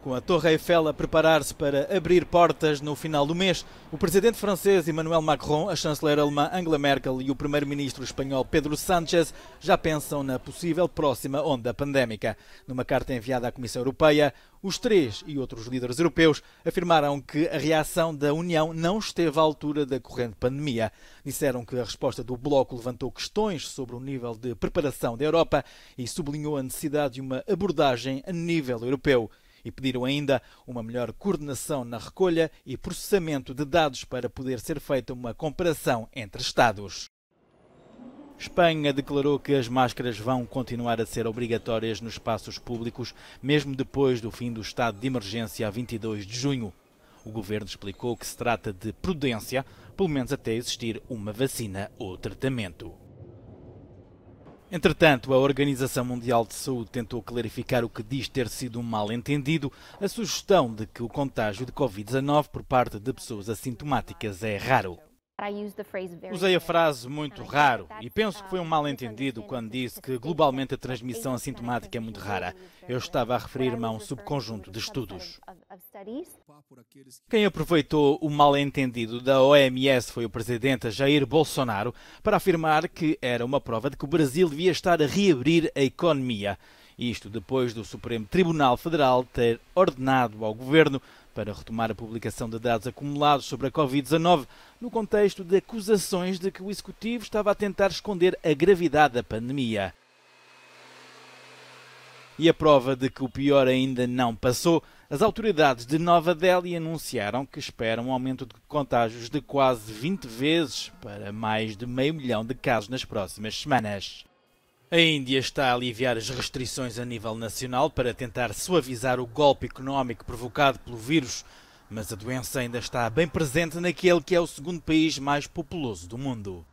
Com a Torre Eiffel a preparar-se para abrir portas no final do mês, o presidente francês Emmanuel Macron, a chanceler alemã Angela Merkel e o primeiro-ministro espanhol Pedro Sánchez já pensam na possível próxima onda pandémica. Numa carta enviada à Comissão Europeia, os três e outros líderes europeus afirmaram que a reação da União não esteve à altura da corrente pandemia. Disseram que a resposta do bloco levantou questões sobre o nível de preparação da Europa e sublinhou a necessidade de uma abordagem a nível europeu. E pediram ainda uma melhor coordenação na recolha e processamento de dados para poder ser feita uma comparação entre Estados. Espanha declarou que as máscaras vão continuar a ser obrigatórias nos espaços públicos, mesmo depois do fim do estado de emergência a 22 de junho. O governo explicou que se trata de prudência, pelo menos até existir uma vacina ou tratamento. Entretanto, a Organização Mundial de Saúde tentou clarificar o que diz ter sido um mal-entendido. A sugestão de que o contágio de Covid-19 por parte de pessoas assintomáticas é raro. Usei a frase muito raro e penso que foi um mal-entendido quando disse que globalmente a transmissão assintomática é muito rara. Eu estava a referir-me a um subconjunto de estudos. Quem aproveitou o mal-entendido da OMS foi o presidente Jair Bolsonaro para afirmar que era uma prova de que o Brasil devia estar a reabrir a economia. Isto depois do Supremo Tribunal Federal ter ordenado ao governo para retomar a publicação de dados acumulados sobre a Covid-19 no contexto de acusações de que o Executivo estava a tentar esconder a gravidade da pandemia. E a prova de que o pior ainda não passou, as autoridades de Nova Delhi anunciaram que esperam um aumento de contágios de quase 20 vezes para mais de 500 mil de casos nas próximas semanas. A Índia está a aliviar as restrições a nível nacional para tentar suavizar o golpe económico provocado pelo vírus, mas a doença ainda está bem presente naquele que é o segundo país mais populoso do mundo.